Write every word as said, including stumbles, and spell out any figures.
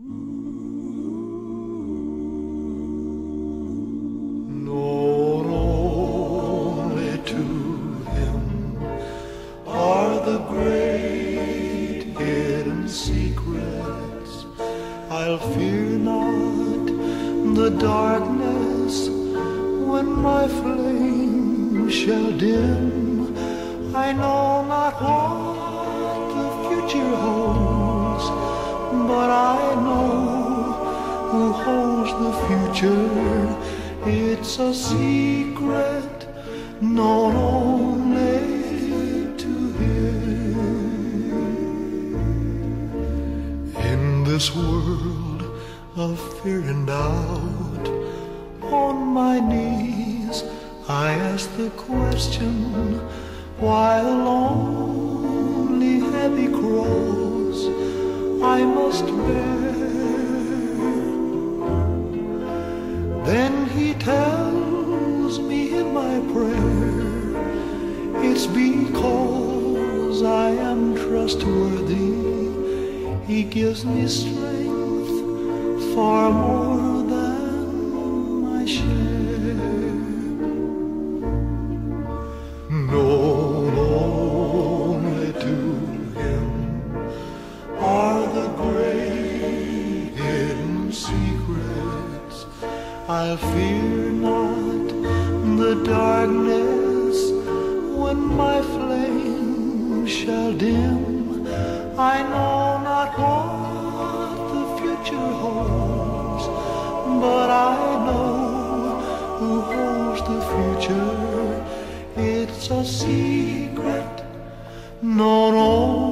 Known only to Him are the great hidden secrets. I'll fear not the darkness when my flame shall dim. I know not what the future holds, but I know who holds the future. It's a secret known only to Him. In this world of fear and doubt, on my knees I ask the question, why the lonely happy cross I must bear. Then He tells me in my prayer, it's because I am trustworthy. He gives me strength far more than my share. Known only to Him are the great hidden secrets. I'll fear not the darkness when my flame shall dim. I know not what the future holds, but I know who holds the future. It's a secret known only to Him.